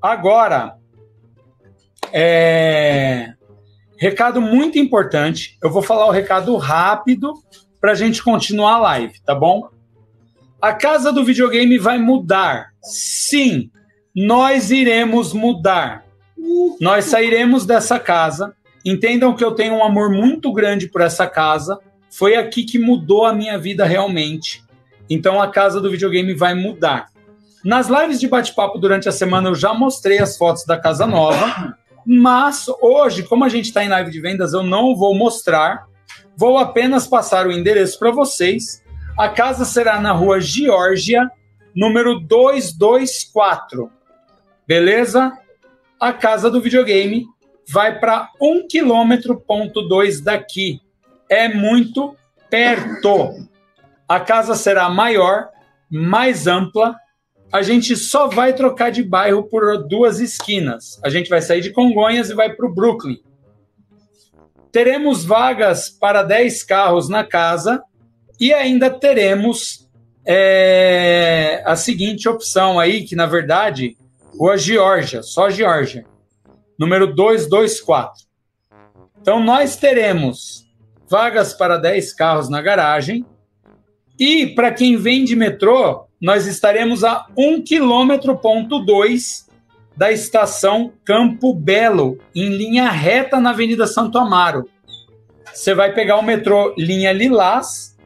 Agora, recado muito importante. Eu vou falar o recado rápido para a gente continuar a live, tá bom? A Casa do Videogame vai mudar. Sim, nós iremos mudar. Nós sairemos dessa casa. Entendam que eu tenho um amor muito grande por essa casa. Foi aqui que mudou a minha vida realmente. Então a Casa do Videogame vai mudar. Nas lives de bate-papo durante a semana eu já mostrei as fotos da casa nova, mas hoje, como a gente está em live de vendas, eu não vou mostrar. Vou apenas passar o endereço para vocês. A casa será na rua Geórgia, número 224. Beleza? A Casa do Videogame vai para 1,2 km daqui. É muito perto. A casa será maior, mais ampla. A gente só vai trocar de bairro por 2 esquinas. A gente vai sair de Congonhas e vai para o Brooklyn. Teremos vagas para 10 carros na casa e ainda teremos a seguinte opção aí, que na verdade, Rua Geórgia, só Geórgia, número 224. Então nós teremos vagas para 10 carros na garagem. E para quem vem de metrô, nós estaremos a 1,2 km da estação Campo Belo, em linha reta na Avenida Santo Amaro. Você vai pegar o metrô Linha Lilás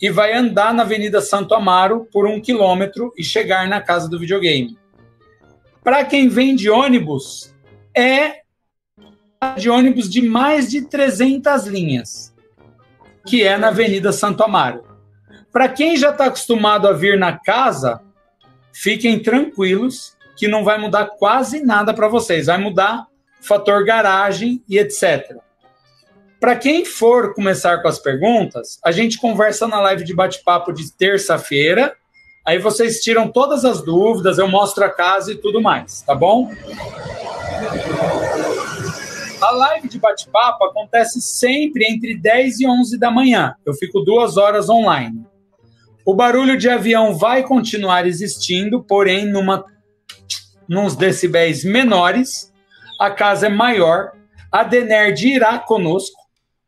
e vai andar na Avenida Santo Amaro por 1 km e chegar na Casa do Videogame. Para quem vem de ônibus, é de ônibus de mais de 300 linhas, que é na Avenida Santo Amaro. Para quem já está acostumado a vir na casa, fiquem tranquilos que não vai mudar quase nada para vocês. Vai mudar o fator garagem e etc. Para quem for começar com as perguntas, a gente conversa na live de bate-papo de terça-feira. Aí vocês tiram todas as dúvidas, eu mostro a casa e tudo mais, tá bom? A live de bate-papo acontece sempre entre 10 e 11 da manhã. Eu fico 2 horas online. O barulho de avião vai continuar existindo, porém, nos decibéis menores. A casa é maior. A DENERD irá conosco.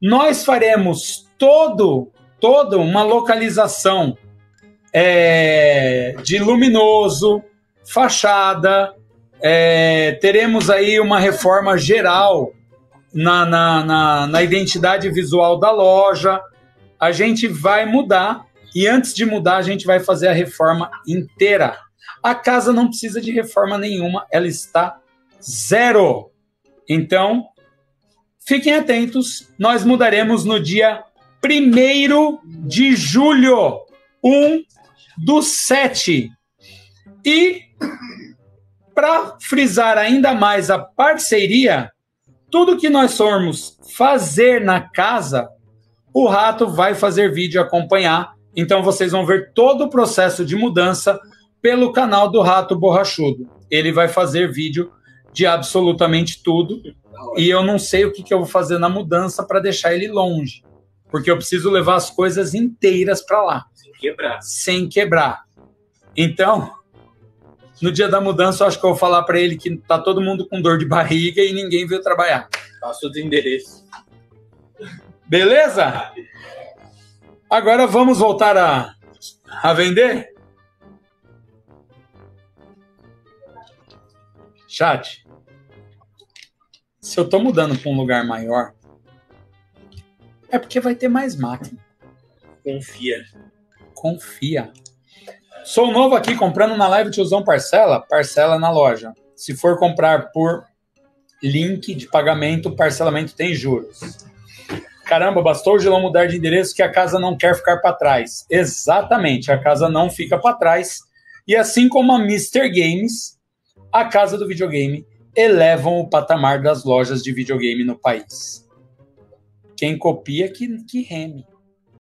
Nós faremos toda uma localização de luminoso, fachada. Teremos aí uma reforma geral na identidade visual da loja. A gente vai mudar. E antes de mudar, a gente vai fazer a reforma inteira. A casa não precisa de reforma nenhuma, ela está zero. Então, fiquem atentos, nós mudaremos no dia 1 de julho, 1/7. E, para frisar ainda mais a parceria, tudo que nós formos fazer na casa, o Rato vai fazer vídeo acompanhar. Então, vocês vão ver todo o processo de mudança pelo canal do Rato Borrachudo. Ele vai fazer vídeo de absolutamente tudo. E eu não sei o que eu vou fazer na mudança para deixar ele longe. Porque eu preciso levar as coisas inteiras para lá. Sem quebrar. Então, no dia da mudança, eu acho que eu vou falar para ele que tá todo mundo com dor de barriga e ninguém veio trabalhar. Passa o endereço. Beleza? Agora vamos voltar a vender? Chat, se eu tô mudando para um lugar maior, é porque vai ter mais máquina. Confia. Sou novo aqui, comprando na live Tiozão parcela na loja. Se for comprar por link de pagamento, parcelamento tem juros. Caramba, bastou o Gilão mudar de endereço que a casa não quer ficar para trás. Exatamente, a casa não fica para trás. E assim como a Mr. Games, a Casa do Videogame elevam o patamar das lojas de videogame no país. Quem copia, que reme.